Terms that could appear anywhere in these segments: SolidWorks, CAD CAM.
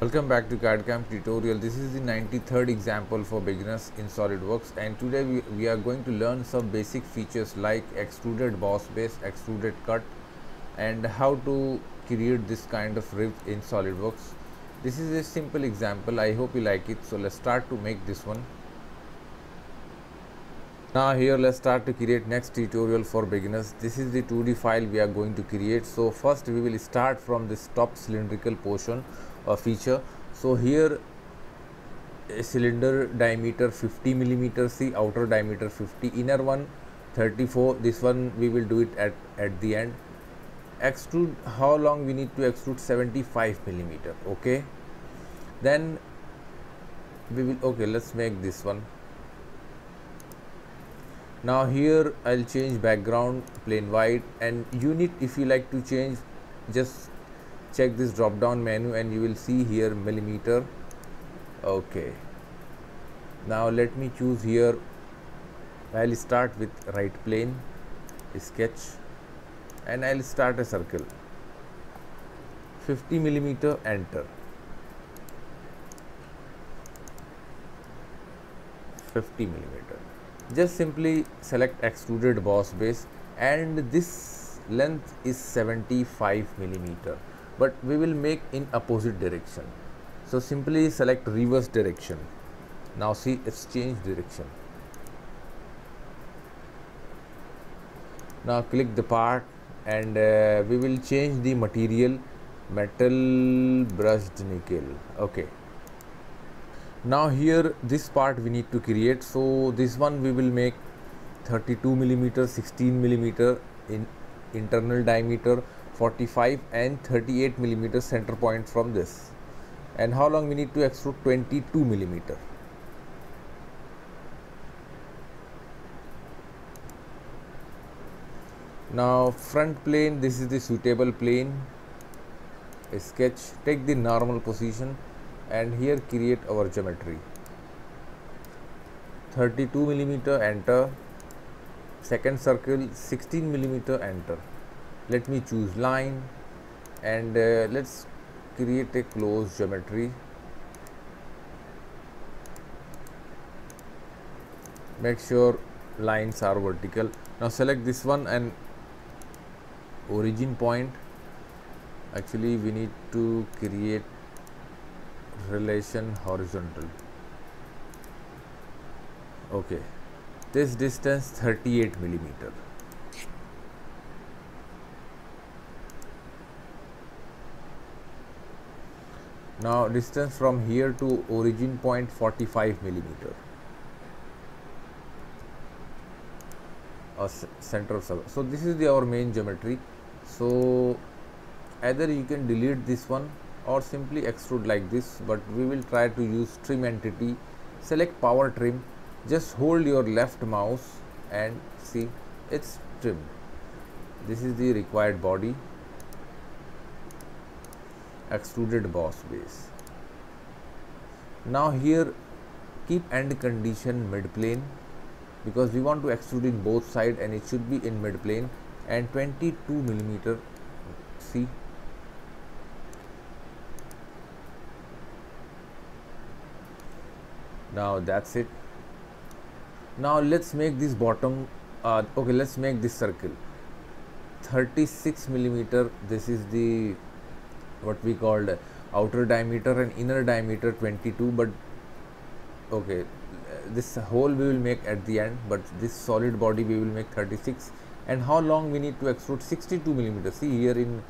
Welcome back to CAD CAM tutorial. This is the 93rd example for beginners in SolidWorks, and today we are going to learn some basic features like extruded boss base, extruded cut, and how to create this kind of rib in SolidWorks. This is a simple example. I hope you like it. So let's start to make this one. Now here let's start to create next tutorial for beginners. This is the 2D file we are going to create. So first we will start from this top cylindrical portion or feature. So here a cylinder diameter 50 mm, see outer diameter 50, inner one 34. This one we will do it at the end. Extrude, how long we need to extrude? 75 mm. Okay, then we will, okay, let's make this one. Now here I'll change background plain white, and unit if you like to change, just check this drop down menu and you will see here millimeter. Okay, now let me choose here. I'll start with right plane sketch and I'll start a circle 50 mm, enter 50 mm. Just simply select extruded boss base, and this length is 75 mm, but we will make in opposite direction. So simply select reverse direction. Now see, it's changed direction. Now click the part and we will change the material, metal brushed nickel. Okay. Now here this part we need to create. So this one we will make 32 mm, 16 mm in internal diameter, 45, and 38 mm center point from this. And how long we need to extrude? 22 mm. Now front plane, this is the suitable plane. A sketch, take the normal position, and here create our geometry. 32 mm, enter. Second circle 16 mm, enter. Let me choose line and let's create a closed geometry. Make sure lines are vertical. Now select this one and origin point. Actually we need to create relation horizontal. Okay, this distance 38 mm. Now distance from here to origin point 45 mm, or center of circle. So this is our main geometry. So either you can delete this one or simply extrude like this, but we will try to use trim entity. Select power trim, just hold your left mouse and see, it's trimmed. This is the required body, extruded boss base. Now here keep end condition mid plane, because we want to extrude in both sides and it should be in mid plane, and 22 mm, see. Now that's it. Now let's make this bottom, okay, let's make this circle 36 mm. This is the what we called outer diameter and inner diameter 22, but okay, this whole we will make at the end, but this solid body we will make 36. And how long we need to extrude? 62 mm. See here in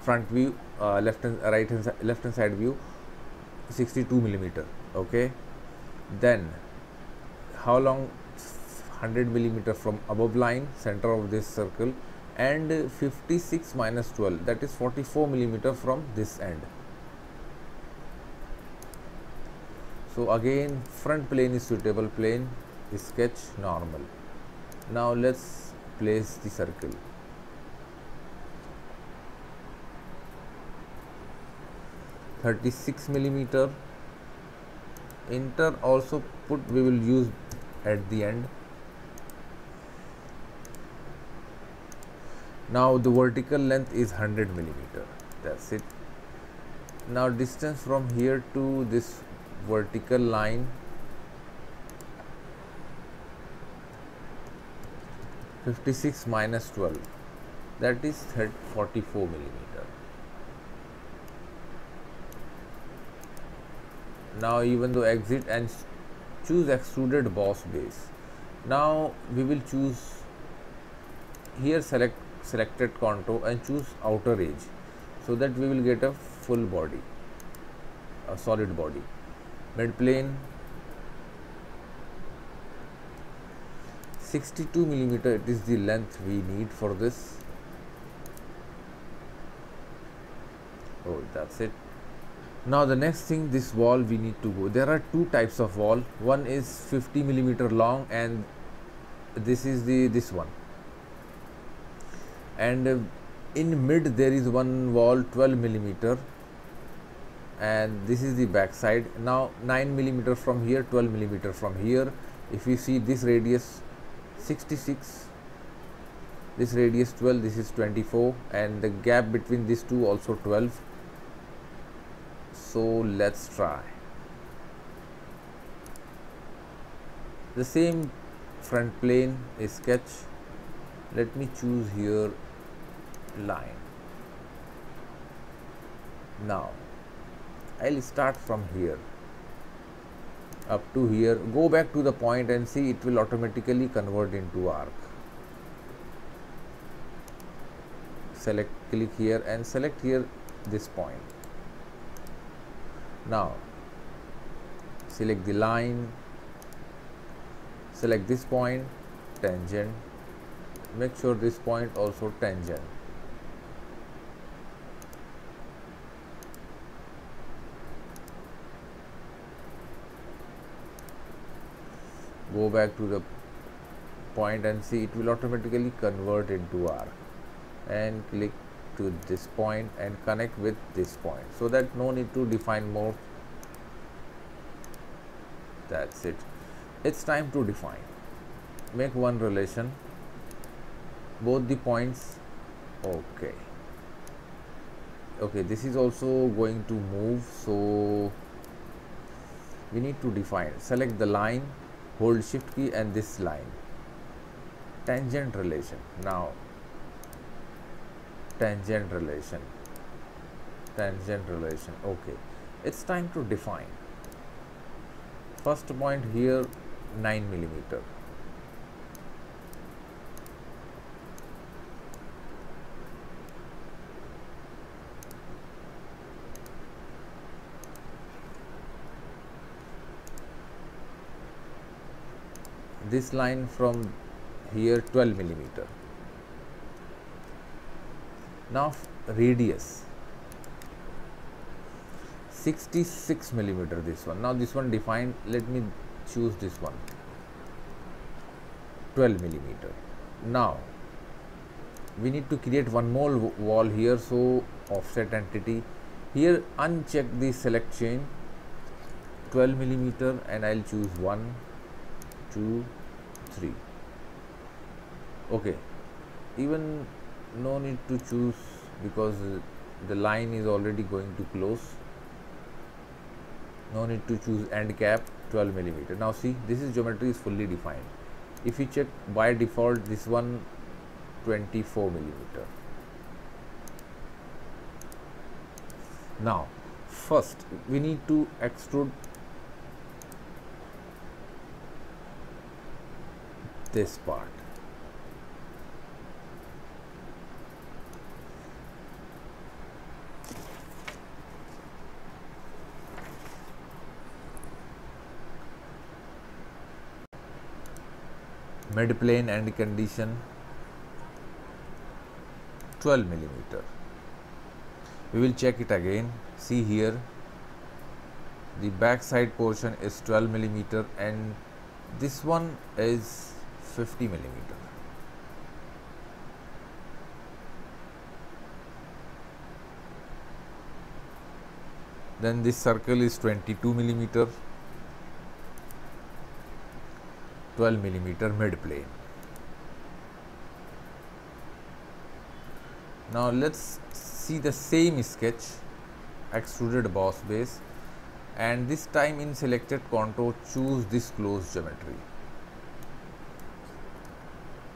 front view, left and side view, 62 mm. Okay, then how long? 100 mm from above line, center of this circle, and 56 minus 12, that is 44 mm from this end. So again front plane is suitable plane, sketch normal. Now let's place the circle. (36 mm). Enter, also put, we will use at the end. Now the vertical length is 100 mm. That's it. Now distance from here to this vertical line 56 minus 12, that is 44 millimeter. Now even though exit and choose extruded boss base. Now we will choose here, selected contour and choose outer edge, so that we will get a full body, a solid body. Mid plane 62 millimeter, it is the length we need for this. Oh, that's it. Now the next thing, this wall we need to go. There are two types of wall. One is 50 millimeter long, and this is this one. And in mid there is one wall 12 millimeter, and this is the back side. Now 9 millimeter from here, 12 millimeter from here. If you see this radius 66, this radius 12, this is 24, and the gap between these two also 12. So let's try the same. Front plane is sketch. Let me choose here line. Now I'll start from here up to here, go back to the point and see, it will automatically convert into arc. Select, click here and select here this point. Now select the line, select this point, tangent, make sure this point also tangent. Go back to the point and see, it will automatically convert into arc, and click to this point and connect with this point, so that no need to define more. That's it. It's time to define. Make one relation, both the points. Okay, this is also going to move, so we need to define. Select the line, hold shift key and this line, tangent relation. Now tangent relation. Okay, it's time to define. First point here 9 millimeter, this line from here 12 millimeter. Now radius 66 millimeter, this one. Now this one defined, let me choose this one, 12 millimeter. Now we need to create one more wall here, so offset entity here, uncheck the select chain, 12 millimeter, and I'll choose 1, 2, 3. Okay, even no need to choose because the line is already going to close. No need to choose end cap, 12 millimeter. Now see, this is geometry is fully defined. If you check by default, this one 24 millimeter. Now first we need to extrude this part. Mid plane and condition 12 millimeter. We will check it again. See here, the back side portion is 12 millimeter and this one is 50 millimeter. Then this circle is 22 millimeter. 12 millimeter mid plane. Now let's see the same sketch extruded boss base, and this time in selected contour choose this closed geometry.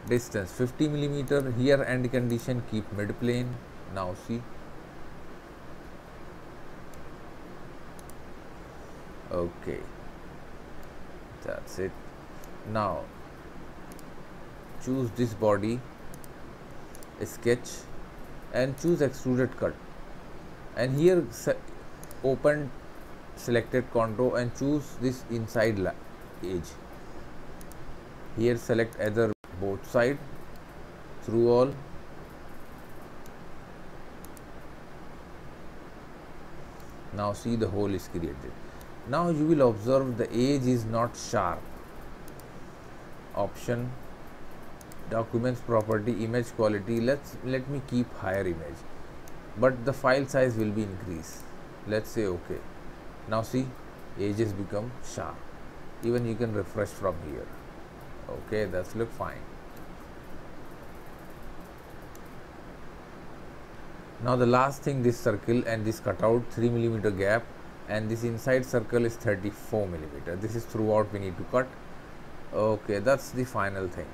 Distance 50 mm. Here end condition keep mid plane. Now see. Okay, that's it. Now choose this body sketch and choose extruded cut, and here open selected contour and choose this inside edge. Here select either both side, through all, now see the hole is created. Now you will observe the edge is not sharp. Option, documents property, image quality, let me keep higher image, but the file size will be increased. Let's say okay. Now see, edges become sharp. Even you can refresh from here. Okay, that's look fine. Now the last thing, this circle and this cutout 3 mm gap, and this inside circle is 34 mm. This is throughout we need to cut. Okay, that's the final thing.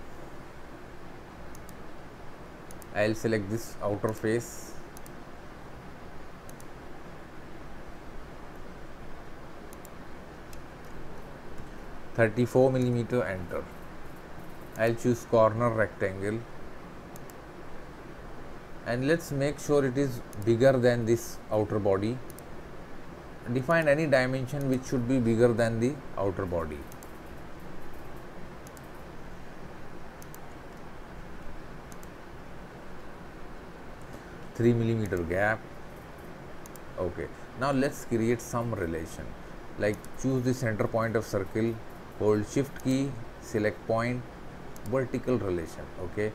I'll select this outer face. (34 mm) enter. I'll choose corner rectangle, and let's make sure it is bigger than this outer body. Define any dimension which should be bigger than the outer body. (3 mm) gap. Okay. Now let's create some relation. Like choose the center point of circle, hold shift key, select point, vertical relation. Okay.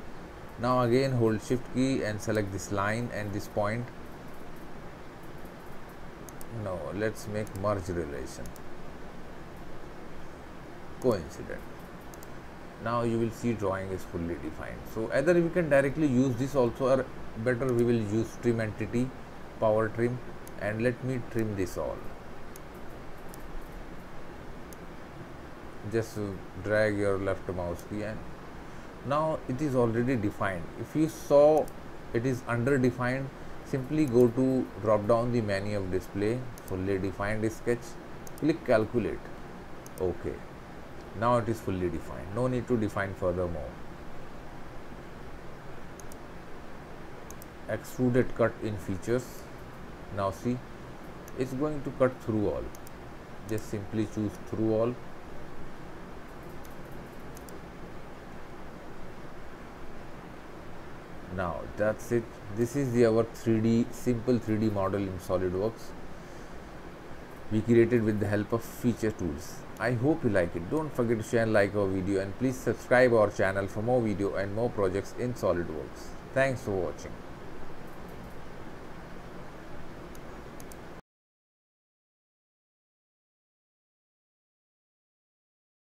Now again hold shift key and select this line and this point. No, let's make merge relation. Coincident. Now you will see drawing is fully defined. So either we can directly use this also, or better we will use trim entity, power trim, and let me trim this all. Just drag your left mouse key, and now it is already defined. If you saw it is underdefined, simply go to drop down the menu of display, fully defined sketch, click calculate. Okay, now it is fully defined, no need to define furthermore. Extruded cut in features. Now see, it's going to cut through all. Just simply choose through all. Now that's it. This is the our 3D simple 3D model in SolidWorks we created with the help of feature tools. I hope you like it. Don't forget to share and like our video, and please subscribe our channel for more video and more projects in SolidWorks. Thanks for watching.